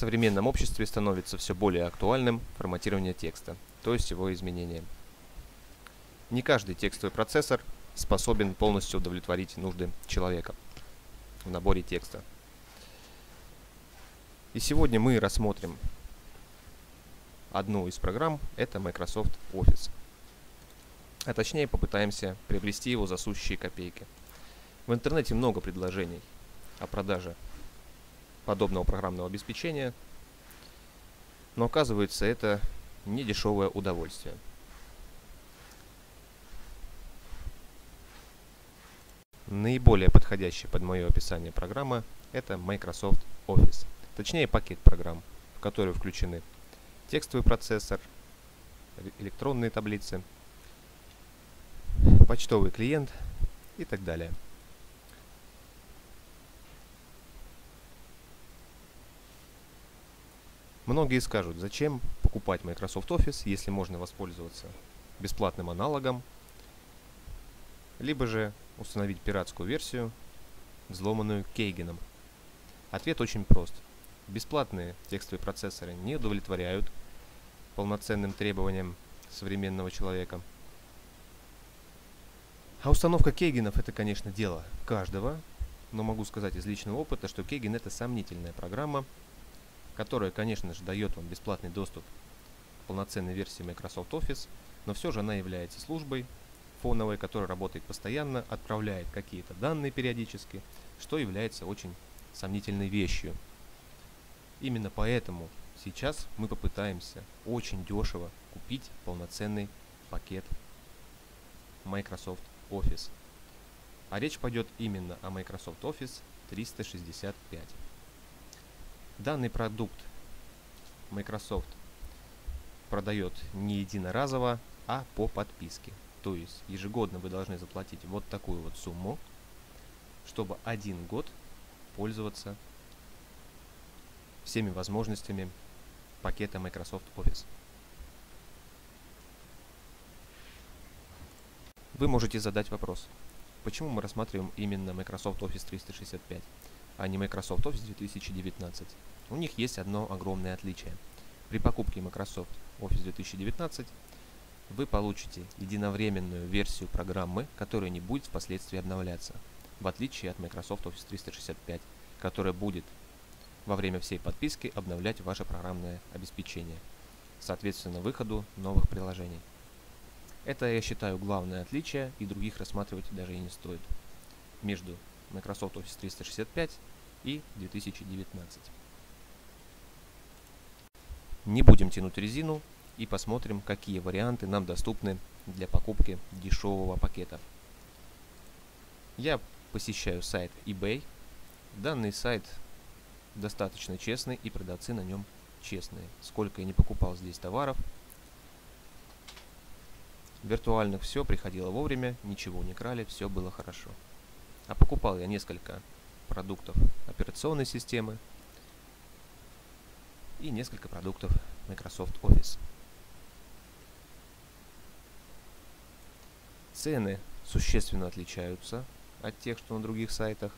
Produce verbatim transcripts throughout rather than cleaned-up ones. современном обществе становится все более актуальным форматирование текста, то есть его изменение. Не каждый текстовый процессор способен полностью удовлетворить нужды человека в наборе текста. И сегодня мы рассмотрим одну из программ, это Microsoft Office. А точнее попытаемся приобрести его за сущие копейки. В интернете много предложений о продаже подобного программного обеспечения, но оказывается это недешевое удовольствие. Наиболее подходящая под мое описание программа – это Microsoft Office. Точнее пакет программ, в которые включены текстовый процессор, электронные таблицы, почтовый клиент и так далее. Многие скажут, зачем покупать Microsoft Office, если можно воспользоваться бесплатным аналогом, либо же установить пиратскую версию, взломанную Кейгеном. Ответ очень прост. Бесплатные текстовые процессоры не удовлетворяют полноценным требованиям современного человека. А установка Кейгенов – это, конечно, дело каждого, но могу сказать из личного опыта, что Кейген – это сомнительная программа, которая, конечно же, дает вам бесплатный доступ к полноценной версии Microsoft Office, но все же она является службой фоновой, которая работает постоянно, отправляет какие-то данные периодически, что является очень сомнительной вещью. Именно поэтому сейчас мы попытаемся очень дешево купить полноценный пакет Microsoft Office. А речь пойдет именно о Microsoft Office триста шестьдесят пять. Данный продукт Microsoft продает не единоразово, а по подписке. То есть ежегодно вы должны заплатить вот такую вот сумму, чтобы один год пользоваться всеми возможностями пакета Microsoft Office. Вы можете задать вопрос, почему мы рассматриваем именно Microsoft Office триста шестьдесят пять, а не Microsoft Office две тысячи девятнадцать. У них есть одно огромное отличие. При покупке Microsoft Office две тысячи девятнадцать вы получите единовременную версию программы, которая не будет впоследствии обновляться, в отличие от Microsoft Office триста шестьдесят пять, которая будет во время всей подписки обновлять ваше программное обеспечение, соответственно выходу новых приложений. Это, я считаю, главное отличие, и других рассматривать даже и не стоит, между Microsoft Office триста шестьдесят пять и две тысячи девятнадцать. Не будем тянуть резину и посмотрим, какие варианты нам доступны для покупки дешевого пакета. Я посещаю сайт eBay. Данный сайт достаточно честный, и продавцы на нем честные. Сколько я не покупал здесь товаров виртуальных, все приходило вовремя, ничего не крали, все было хорошо. А покупал я несколько продуктов операционной системы и несколько продуктов Microsoft Office. Цены существенно отличаются от тех, что на других сайтах.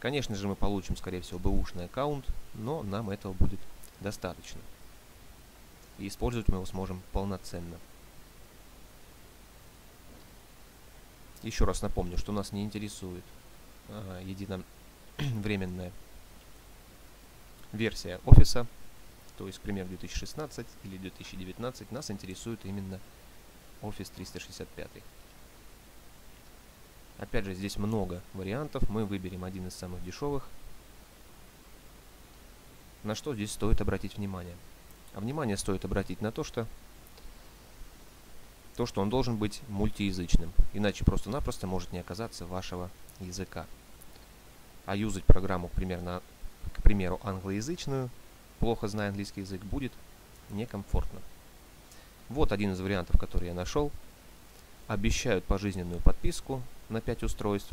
Конечно же, мы получим, скорее всего, бэушный аккаунт, но нам этого будет достаточно. И использовать мы его сможем полноценно. Еще раз напомню, что нас не интересует а, единовременная версия офиса, то есть, к примеру, две тысячи шестнадцать или две тысячи девятнадцать, нас интересует именно Office триста шестьдесят пять. Опять же, здесь много вариантов, мы выберем один из самых дешевых. На что здесь стоит обратить внимание? А внимание стоит обратить на то, что то, что он должен быть мультиязычным, иначе просто-напросто может не оказаться вашего языка. А юзать программу, примерно, к примеру, англоязычную, плохо зная английский язык, будет некомфортно. Вот один из вариантов, который я нашел. Обещают пожизненную подписку на пять устройств,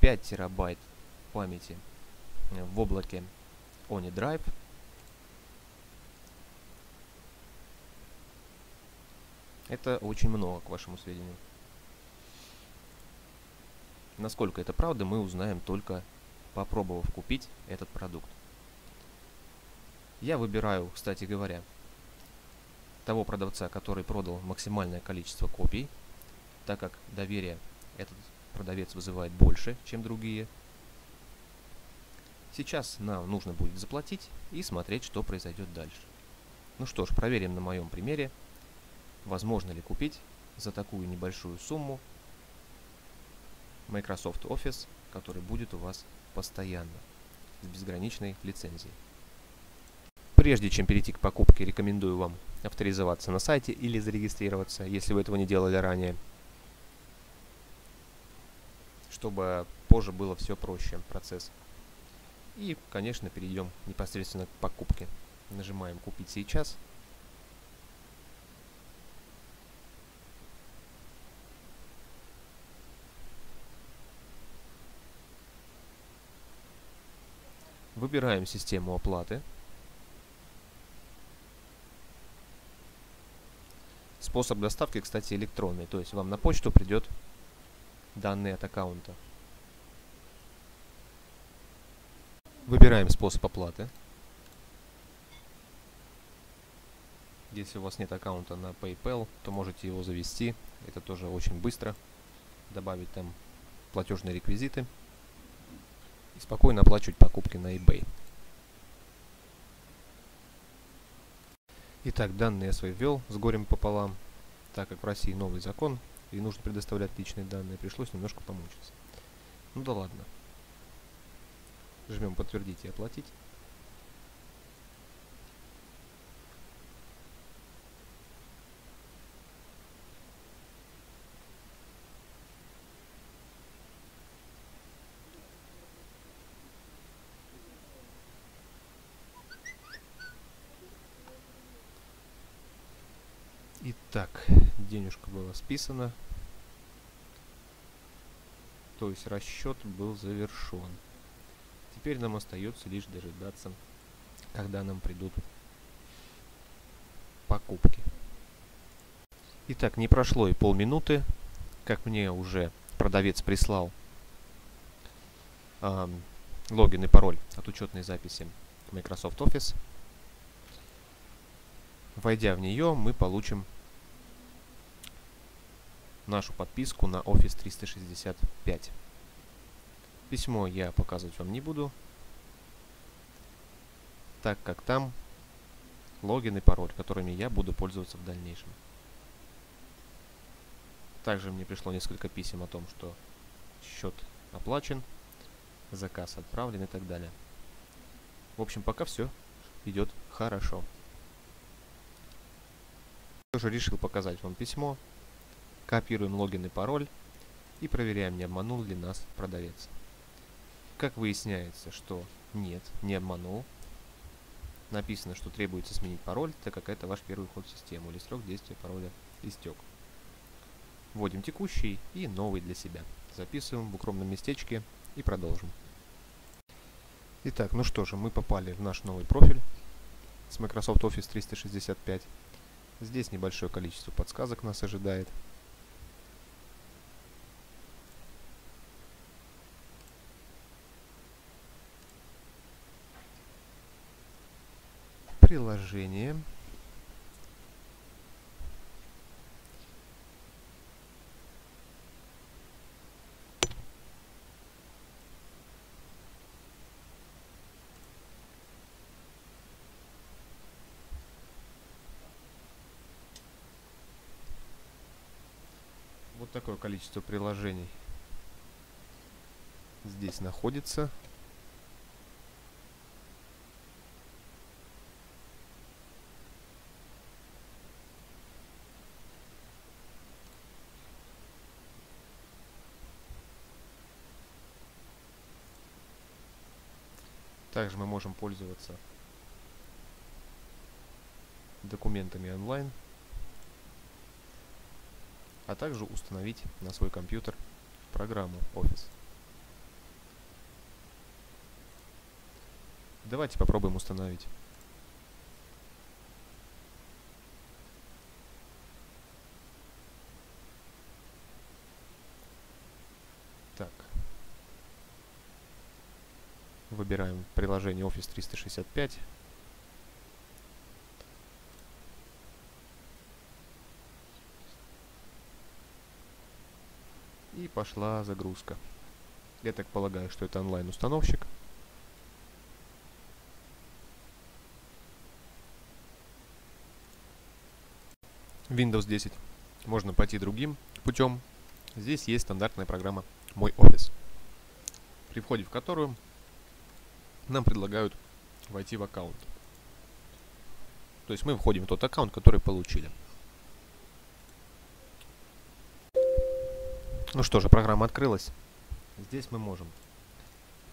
пять терабайт памяти в облаке OneDrive, это очень много, к вашему сведению. Насколько это правда, мы узнаем, только попробовав купить этот продукт. Я выбираю, кстати говоря, того продавца, который продал максимальное количество копий, так как доверие этот продавец вызывает больше, чем другие. Сейчас нам нужно будет заплатить и смотреть, что произойдет дальше. Ну что ж, проверим на моем примере, возможно ли купить за такую небольшую сумму Microsoft Office, который будет у вас постоянно, с безграничной лицензией. Прежде чем перейти к покупке, рекомендую вам авторизоваться на сайте или зарегистрироваться, если вы этого не делали ранее, чтобы позже было все проще, процесс. И, конечно, перейдем непосредственно к покупке. Нажимаем «Купить сейчас». Выбираем систему оплаты. Способ доставки, кстати, электронный, то есть вам на почту придет данные от аккаунта. Выбираем способ оплаты. Если у вас нет аккаунта на PayPal, то можете его завести, это тоже очень быстро. Добавить там платежные реквизиты и спокойно оплачивать покупки на eBay. Итак, данные я свои ввел с горем пополам, так как в России новый закон и нужно предоставлять личные данные, пришлось немножко помучиться. Ну да ладно. Жмем «Подтвердить» и «Оплатить». Итак, денежка была списана, то есть расчет был завершен. Теперь нам остается лишь дожидаться, когда нам придут покупки. Итак, не прошло и полминуты, как мне уже продавец прислал э, логин и пароль от учетной записи Microsoft Office. Войдя в нее, мы получим нашу подписку на Office триста шестьдесят пять. Письмо я показывать вам не буду, так как там логин и пароль, которыми я буду пользоваться в дальнейшем. Также мне пришло несколько писем о том, что счет оплачен, заказ отправлен и так далее. В общем, пока все идет хорошо. Я уже решил показать вам письмо. Копируем логин и пароль и проверяем, не обманул ли нас продавец. Как выясняется, что нет, не обманул. Написано, что требуется сменить пароль, так как это ваш первый вход в систему или срок действия пароля истек. Вводим текущий и новый для себя. Записываем в укромном местечке и продолжим. Итак, ну что же, мы попали в наш новый профиль с Microsoft Office триста шестьдесят пять. Здесь небольшое количество подсказок нас ожидает. Приложение. Вот такое количество приложений здесь находится. Также мы можем пользоваться документами онлайн, а также установить на свой компьютер программу Office. Давайте попробуем установить. Так. Выбираем приложение Office триста шестьдесят пять. пошла загрузка. Я так полагаю, что это онлайн-установщик. Windows десять. Можно пойти другим путем. Здесь есть стандартная программа «Мой офис», при входе в которую нам предлагают войти в аккаунт. То есть мы входим в тот аккаунт, который получили. Ну что же, программа открылась. Здесь мы можем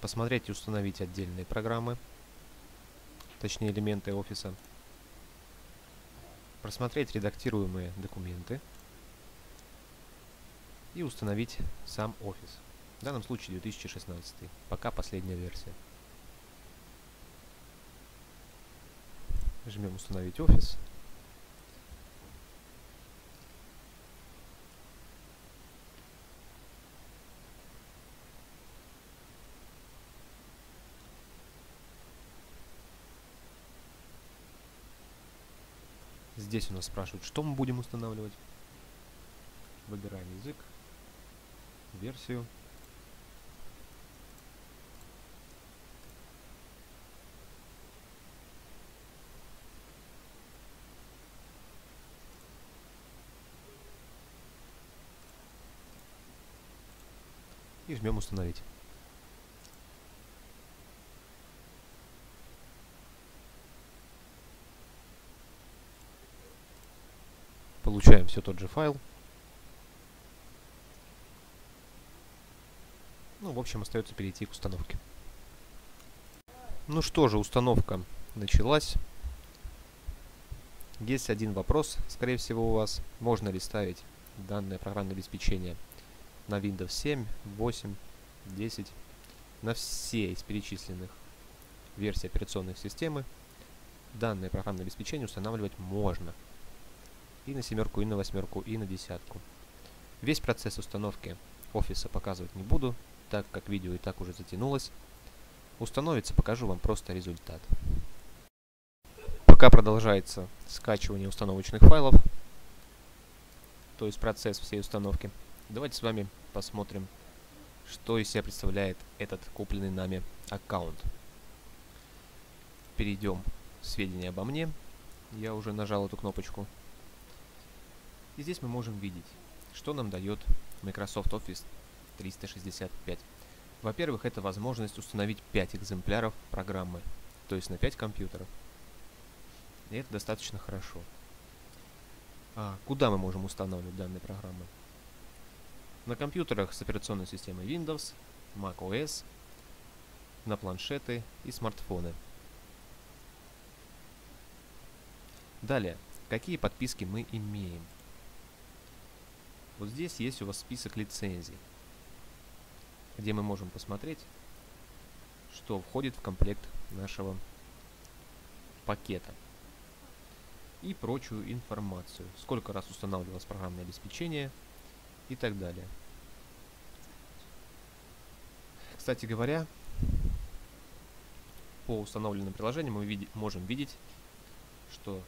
посмотреть и установить отдельные программы, точнее элементы офиса, просмотреть редактируемые документы и установить сам офис. В данном случае две тысячи шестнадцатый, пока последняя версия. Жмем «Установить офис». Здесь у нас спрашивают, что мы будем устанавливать. Выбираем язык, версию. И жмем «Установить». Получаем все тот же файл. Ну, в общем, остается перейти к установке. Ну что же, установка началась. Есть один вопрос, скорее всего, у вас. Можно ли ставить данное программное обеспечение на Windows семь, восемь, десять, на все из перечисленных версий операционной системы? Данное программное обеспечение устанавливать можно. И на семерку, и на восьмерку, и на десятку. Весь процесс установки офиса показывать не буду, так как видео и так уже затянулось. Установится, покажу вам просто результат. Пока продолжается скачивание установочных файлов, то есть процесс всей установки. Давайте с вами посмотрим, что из себя представляет этот купленный нами аккаунт. Перейдем в сведения обо мне. Я уже нажал эту кнопочку. И здесь мы можем видеть, что нам дает Microsoft Office триста шестьдесят пять. Во-первых, это возможность установить пять экземпляров программы, то есть на пять компьютеров. И это достаточно хорошо. А куда мы можем устанавливать данные программы? На компьютерах с операционной системой Windows, Mac о эс, на планшеты и смартфоны. Далее, какие подписки мы имеем? Вот здесь есть у вас список лицензий, где мы можем посмотреть, что входит в комплект нашего пакета. И прочую информацию. Сколько раз устанавливалось программное обеспечение и так далее. Кстати говоря, по установленным приложениям мы види- можем видеть, что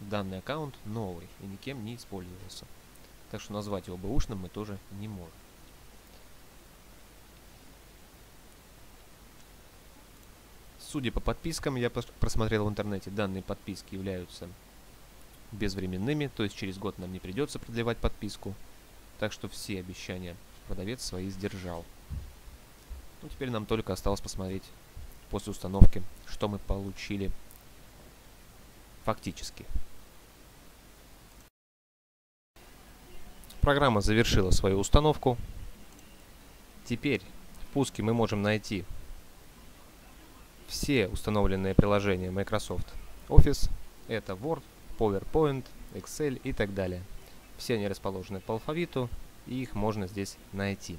данный аккаунт новый и никем не использовался. Так что назвать его бэушным мы тоже не можем. Судя по подпискам, я просмотрел в интернете, данные подписки являются безвременными, то есть через год нам не придется продлевать подписку. Так что все обещания продавец свои сдержал. Ну, теперь нам только осталось посмотреть после установки, что мы получили фактически. Программа завершила свою установку. Теперь в пуске мы можем найти все установленные приложения Microsoft Office. Это Word, PowerPoint, Excel и так далее. Все они расположены по алфавиту, и их можно здесь найти.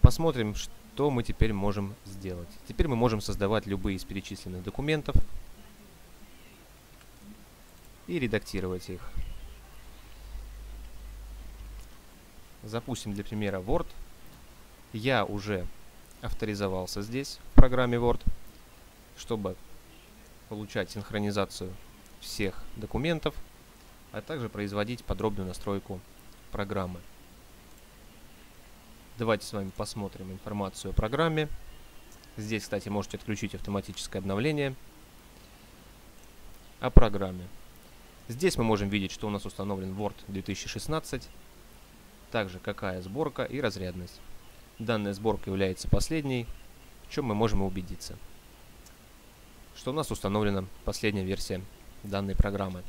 Посмотрим, что мы теперь можем сделать. Теперь мы можем создавать любые из перечисленных документов и редактировать их. Запустим для примера Word. Я уже авторизовался здесь в программе Word, чтобы получать синхронизацию всех документов. а также производить подробную настройку программы. Давайте с вами посмотрим информацию о программе. Здесь, кстати, можете отключить автоматическое обновление. О программе. Здесь мы можем видеть, что у нас установлен Word две тысячи шестнадцать, также какая сборка и разрядность. Данная сборка является последней, в чем мы можем убедиться, что у нас установлена последняя версия данной программы.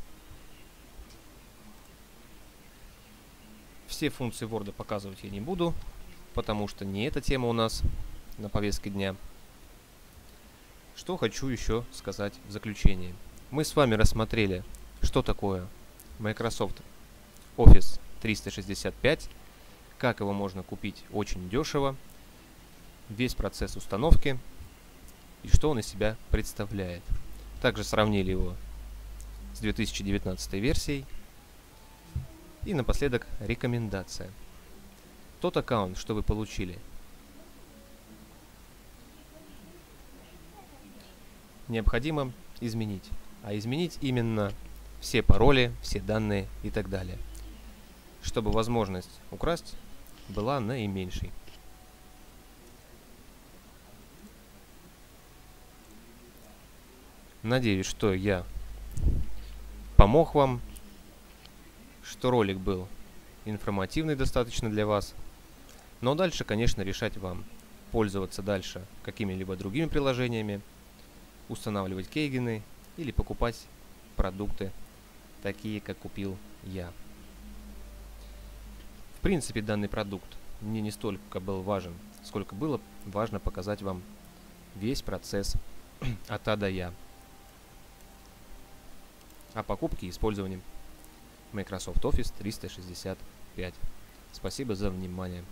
Все функции Word показывать я не буду, потому что не эта тема у нас на повестке дня. Что хочу еще сказать в заключение. Мы с вами рассмотрели, что такое Microsoft Office триста шестьдесят пять, как его можно купить очень дешево, весь процесс установки и что он из себя представляет. Также сравнили его с две тысячи девятнадцатой версией. И напоследок рекомендация. Тот аккаунт, что вы получили, необходимо изменить. А изменить именно все пароли, все данные и так далее, чтобы возможность украсть была наименьшей. Надеюсь, что я помог вам, что ролик был информативный достаточно для вас. Но дальше, конечно, решать вам, пользоваться дальше какими-либо другими приложениями, устанавливать кейгены или покупать продукты, такие, как купил я. В принципе, данный продукт мне не столько был важен, сколько было важно показать вам весь процесс от А до Я о покупке и использовании Microsoft Office триста шестьдесят пять. Спасибо за внимание.